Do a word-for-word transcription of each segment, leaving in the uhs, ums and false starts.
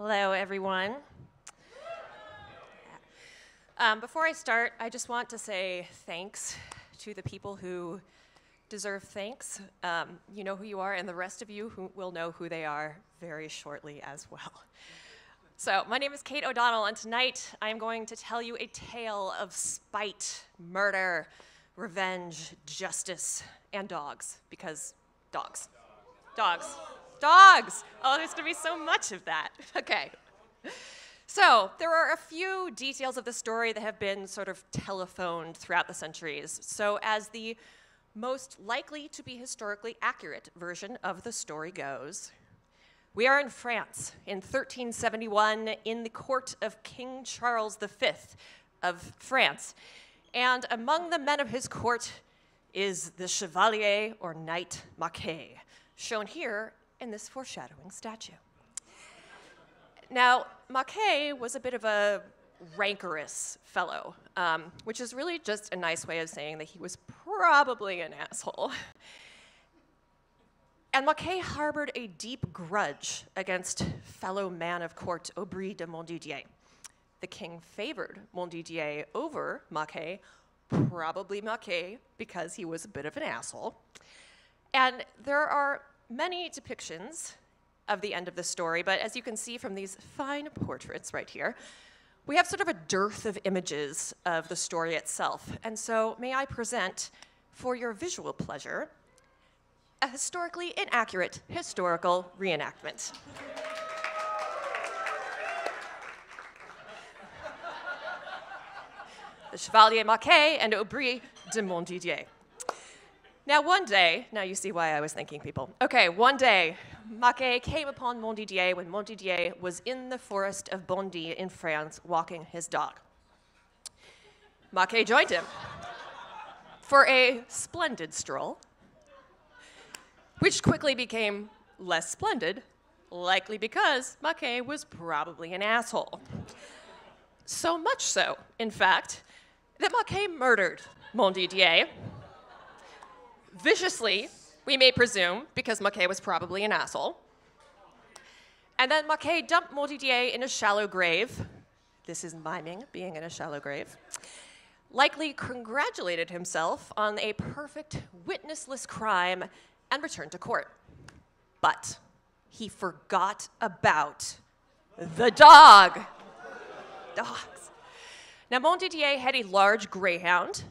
Hello, everyone. Um, before I start, I just want to say thanks to the people who deserve thanks. Um, you know who you are, and the rest of you who will know who they are very shortly as well. So, my name is Kate O'Donnell, and tonight I am going to tell you a tale of spite, murder, revenge, justice, and dogs, because dogs. Dogs. Dogs! Oh, there's gonna be so much of that. Okay. So, there are a few details of the story that have been sort of telephoned throughout the centuries. So, as the most likely to be historically accurate version of the story goes, we are in France in thirteen seventy-one in the court of King Charles the Fifth of France. And among the men of his court is the Chevalier or Knight Macaire, shown here in this foreshadowing statue. Now, Macaire was a bit of a rancorous fellow, um, which is really just a nice way of saying that he was probably an asshole. And Macaire harbored a deep grudge against fellow man of court Aubry de Montdidier. The king favored Montdidier over Macaire, probably Macaire, because he was a bit of an asshole. And there are many depictions of the end of the story, but as you can see from these fine portraits right here, we have sort of a dearth of images of the story itself. And so may I present, for your visual pleasure, a historically inaccurate historical reenactment. The Chevalier Macaire and Aubry de Montdidier. Now one day, now you see why I was thanking people. Okay, one day, Macaire came upon Montdidier when Montdidier was in the forest of Bondy in France walking his dog. Macaire joined him for a splendid stroll, which quickly became less splendid, likely because Macaire was probably an asshole. So much so, in fact, that Macaire murdered Montdidier, viciously, we may presume, because Macaire was probably an asshole. And then Macaire dumped Montdidier in a shallow grave. This is miming being in a shallow grave. Likely congratulated himself on a perfect witnessless crime and returned to court. But he forgot about the dog. Dogs. Now Montdidier had a large greyhound.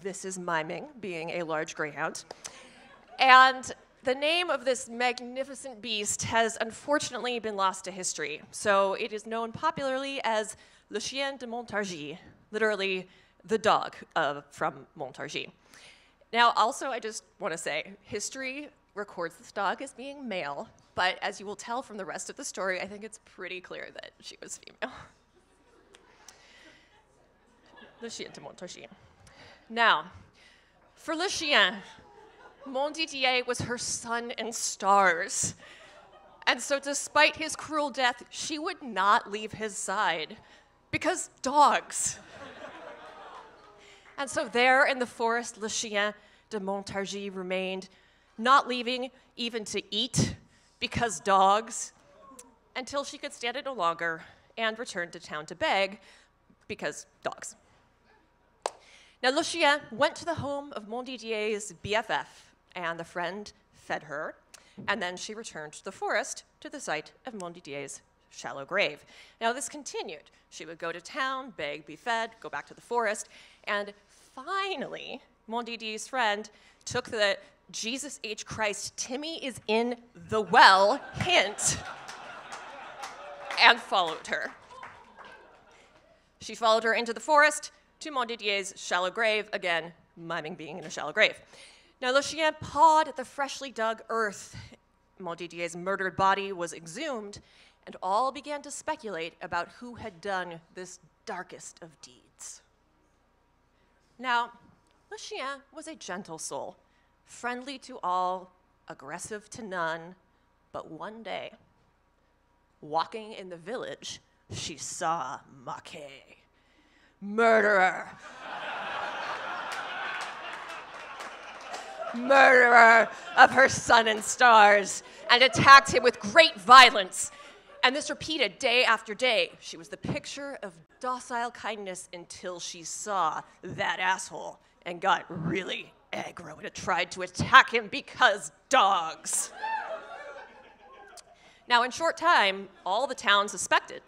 This is miming being a large greyhound. And the name of this magnificent beast has unfortunately been lost to history. So it is known popularly as Le Chien de Montargis, literally the dog of, from Montargis. Now also I just want to say, history records this dog as being male, but as you will tell from the rest of the story, I think it's pretty clear that she was female. Le Chien de Montargis. Now, for Le Chien, Montdidier was her sun and stars. And so despite his cruel death, she would not leave his side, because dogs. And so there in the forest, Le Chien de Montargis remained, not leaving even to eat, because dogs, until she could stand it no longer and returned to town to beg, because dogs. Now, Le Chien went to the home of Montdidier's B F F, and the friend fed her, and then she returned to the forest to the site of Montdidier's shallow grave. Now, this continued. She would go to town, beg, be fed, go back to the forest, and finally, Montdidier's friend took the Jesus H. Christ, Timmy is in the well hint and followed her. She followed her into the forest, to Montdidier's shallow grave, again, miming being in a shallow grave. Now, Le Chien pawed at the freshly dug earth. Montdidier's murdered body was exhumed, and all began to speculate about who had done this darkest of deeds. Now, Le Chien was a gentle soul, friendly to all, aggressive to none, but one day, walking in the village, she saw Macaire. Murderer. Murderer of her sun and stars, and attacked him with great violence. And this repeated day after day. She was the picture of docile kindness until she saw that asshole and got really aggro and tried to attack him because dogs. Now, in short time, all the town suspected.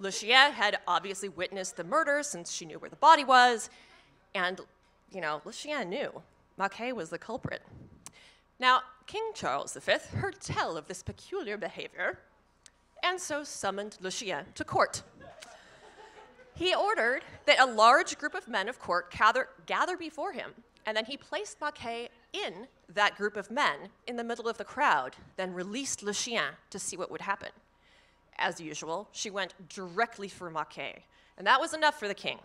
Le Chien had obviously witnessed the murder since she knew where the body was, and, you know, Le Chien knew Macaire was the culprit. Now, King Charles the Fifth heard tell of this peculiar behavior, and so summoned Le Chien to court. He ordered that a large group of men of court gather, gather before him, and then he placed Macaire in that group of men in the middle of the crowd, then released Le Chien to see what would happen. As usual, she went directly for Macaire, and that was enough for the king.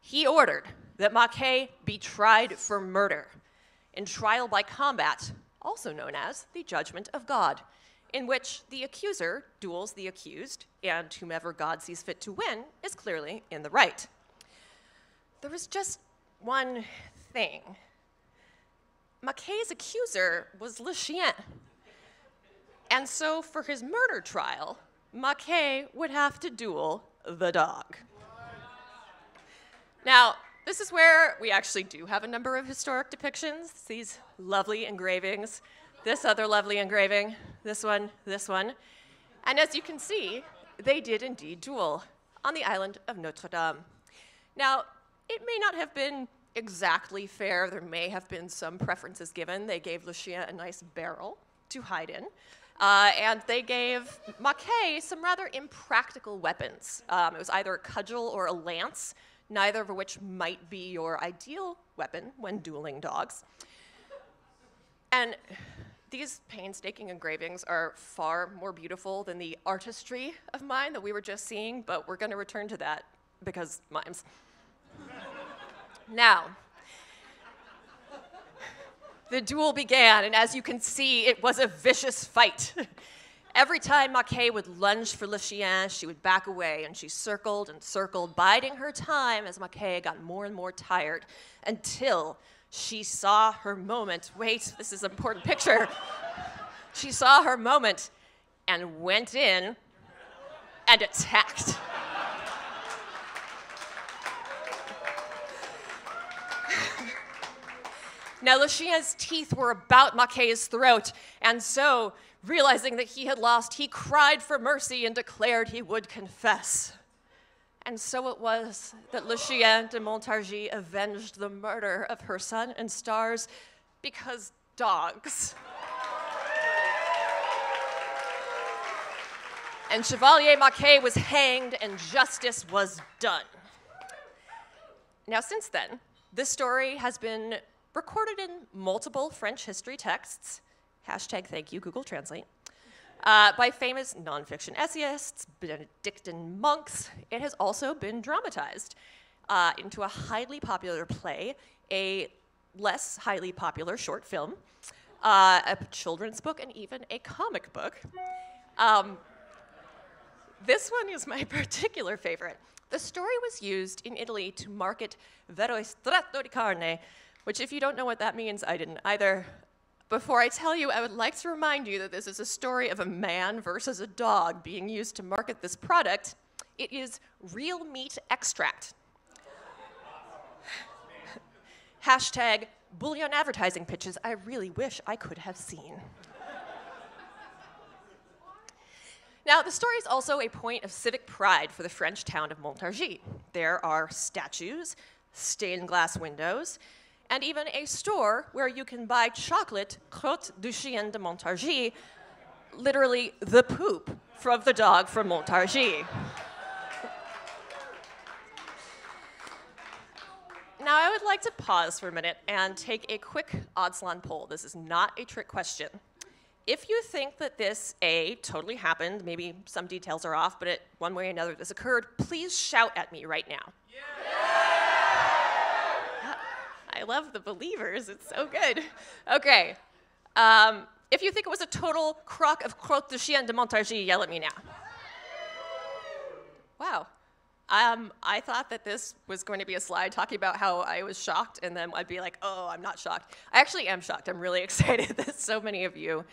He ordered that Macaire be tried for murder in trial by combat, also known as the judgment of God, in which the accuser duels the accused, and whomever God sees fit to win is clearly in the right. There was just one thing. Macaire's accuser was Le Chien. And so for his murder trial, Macaire would have to duel the dog. Now, this is where we actually do have a number of historic depictions, these lovely engravings, this other lovely engraving, this one, this one. And as you can see, they did indeed duel on the island of Notre Dame. Now, it may not have been exactly fair. There may have been some preferences given. They gave Le Chien a nice barrel to hide in. Uh, and they gave Macaire some rather impractical weapons. Um, it was either a cudgel or a lance, neither of which might be your ideal weapon when dueling dogs. And these painstaking engravings are far more beautiful than the artistry of mine that we were just seeing, but we're going to return to that because mimes. Now, the duel began, and as you can see, it was a vicious fight. Every time Macaire would lunge for Le Chien, she would back away, and she circled and circled, biding her time as Macaire got more and more tired, until she saw her moment. Wait, this is an important picture. She saw her moment and went in and attacked. Now, Le Chien's teeth were about Macaire's throat, and so, realizing that he had lost, he cried for mercy and declared he would confess. And so it was that Le Chien de Montargis avenged the murder of her sun and stars because dogs. And Chevalier Macaire was hanged, and justice was done. Now, since then, this story has been recorded in multiple French history texts, hashtag thank you, Google Translate, uh, by famous nonfiction essayists, Benedictine monks. It has also been dramatized uh, into a highly popular play, a less highly popular short film, uh, a children's book, and even a comic book. Um, this one is my particular favorite. The story was used in Italy to market vero stratto di carne, which, if you don't know what that means, I didn't either. Before I tell you, I would like to remind you that this is a story of a man versus a dog being used to market this product. It is real meat extract. Hashtag bullion advertising pitches I really wish I could have seen. Now, the story is also a point of civic pride for the French town of Montargis. There are statues, stained glass windows, and even a store where you can buy chocolate, crotte du chien de Montargis, literally the poop from the dog from Montargis. Now, I would like to pause for a minute and take a quick Odd Salon poll. This is not a trick question. If you think that this, A, totally happened, maybe some details are off, but it, one way or another this occurred, please shout at me right now. Yeah. I love the believers, it's so good. Okay, um, if you think it was a total crock of crotte du chien de Montargis, yell at me now. Wow, um, I thought that this was going to be a slide talking about how I was shocked, and then I'd be like, oh, I'm not shocked. I actually am shocked. I'm really excited that so many of you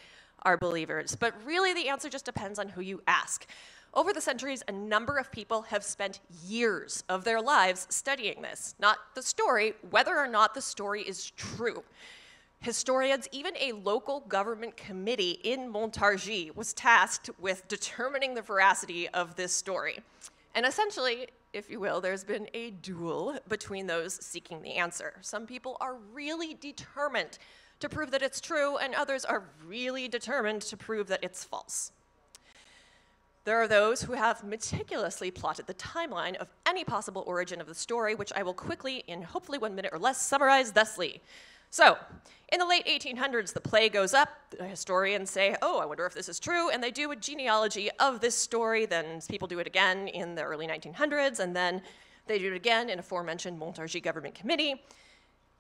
are believers, but really the answer just depends on who you ask. Over the centuries, a number of people have spent years of their lives studying this, not the story, whether or not the story is true. Historians, even a local government committee in Montargis was tasked with determining the veracity of this story. And essentially, if you will, there's been a duel between those seeking the answer. Some people are really determined to prove that it's true, and others are really determined to prove that it's false. There are those who have meticulously plotted the timeline of any possible origin of the story, which I will quickly, in hopefully one minute or less, summarize thusly. So, in the late eighteen hundreds, the play goes up, the historians say, oh, I wonder if this is true, and they do a genealogy of this story, then people do it again in the early nineteen hundreds, and then they do it again in aforementioned Montargis government committee.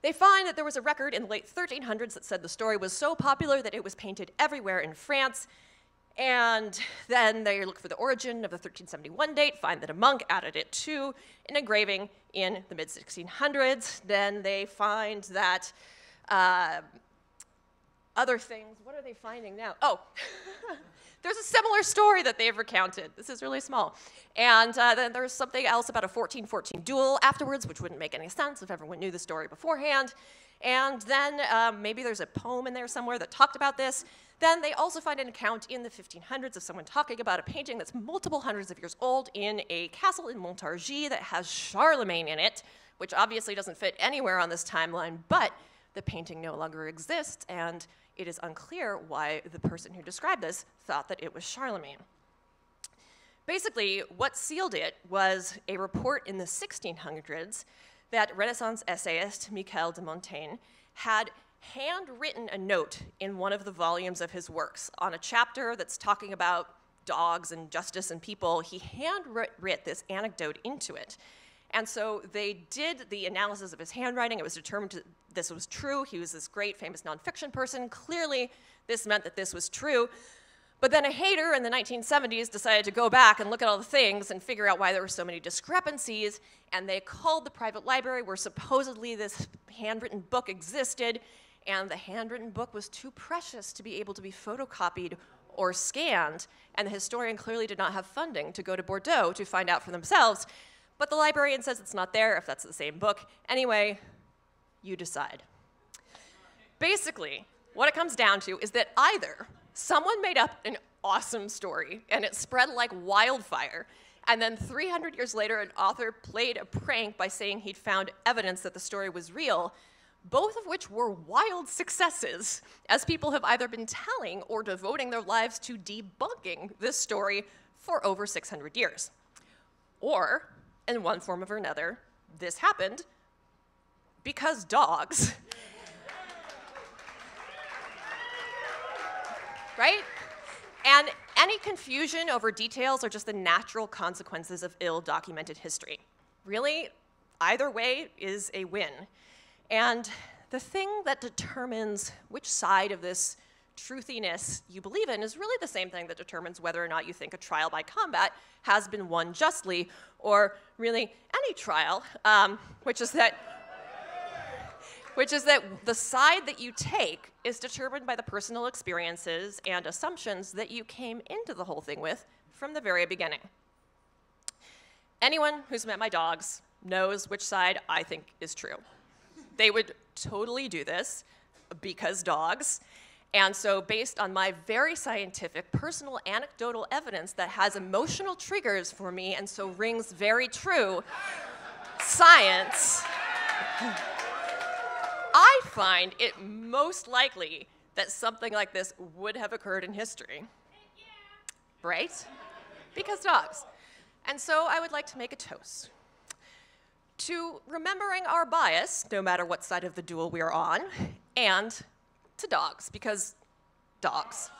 They find that there was a record in the late thirteen hundreds that said the story was so popular that it was painted everywhere in France, and then they look for the origin of the thirteen seventy-one date, find that a monk added it to an engraving in the mid sixteen hundreds, then they find that Uh, other things, what are they finding now? Oh, there's a similar story that they've recounted. This is really small. And uh, then there's something else about a fourteen fourteen duel afterwards, which wouldn't make any sense if everyone knew the story beforehand. And then um, maybe there's a poem in there somewhere that talked about this. Then they also find an account in the fifteen hundreds of someone talking about a painting that's multiple hundreds of years old in a castle in Montargis that has Charlemagne in it, which obviously doesn't fit anywhere on this timeline, but the painting no longer exists, and it is unclear why the person who described this thought that it was Charlemagne. Basically, what sealed it was a report in the sixteen hundreds that Renaissance essayist Michel de Montaigne had handwritten a note in one of the volumes of his works on a chapter that's talking about dogs and justice and people. He handwrote this anecdote into it. And so they did the analysis of his handwriting. It was determined that this was true. He was this great, famous nonfiction person. Clearly, this meant that this was true. But then a hater in the nineteen seventies decided to go back and look at all the things and figure out why there were so many discrepancies. And they called the private library where supposedly this handwritten book existed. And the handwritten book was too precious to be able to be photocopied or scanned. And the historian clearly did not have funding to go to Bordeaux to find out for themselves. But the librarian says it's not there, if that's the same book. Anyway, you decide. Basically, what it comes down to is that either someone made up an awesome story and it spread like wildfire, and then three hundred years later an author played a prank by saying he'd found evidence that the story was real, both of which were wild successes, as people have either been telling or devoting their lives to debunking this story for over six hundred years. Or, in one form or another, this happened because dogs. Right? And any confusion over details are just the natural consequences of ill-documented history. Really, either way is a win. And the thing that determines which side of this truthiness you believe in is really the same thing that determines whether or not you think a trial by combat has been won justly, or really any trial, um, which is that which is that the side that you take is determined by the personal experiences and assumptions that you came into the whole thing with from the very beginning. Anyone who's met my dogs knows which side I think is true. They would totally do this because dogs. And so based on my very scientific, personal, anecdotal evidence that has emotional triggers for me and so rings very true, science, I find it most likely that something like this would have occurred in history. Right? Because dogs. And so I would like to make a toast to remembering our bias, no matter what side of the duel we are on, and to dogs, because dogs.